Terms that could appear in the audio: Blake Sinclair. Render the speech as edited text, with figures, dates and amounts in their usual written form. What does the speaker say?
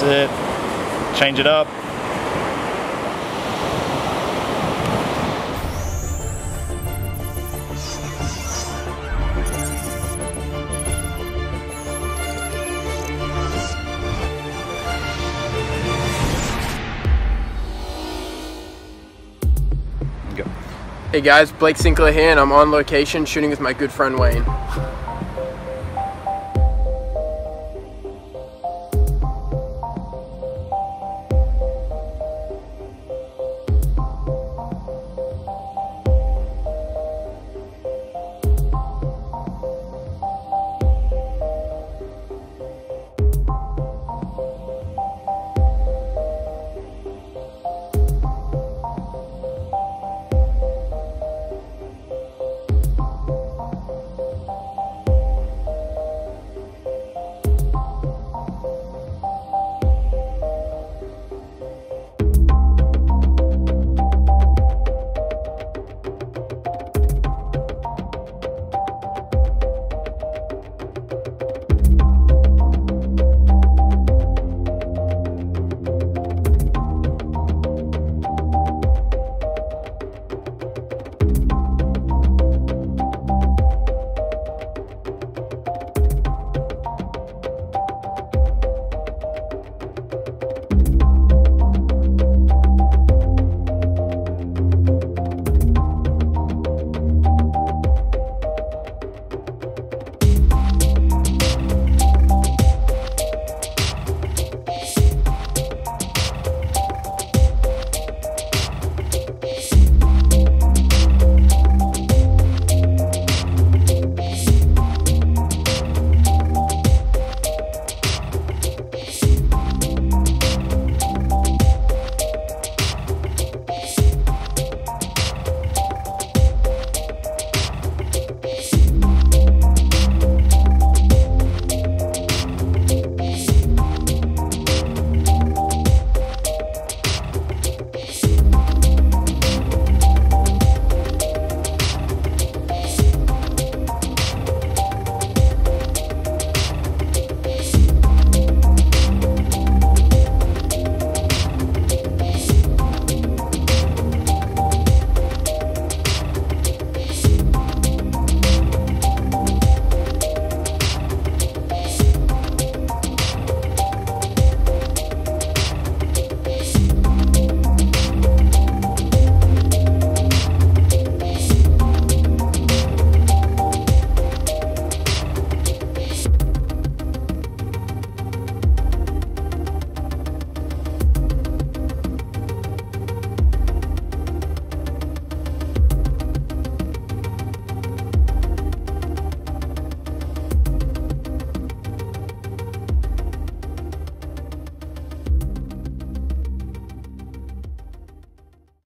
That's it. Change it up. Hey guys, Blake Sinclair here, and I'm on location shooting with my good friend Wayne.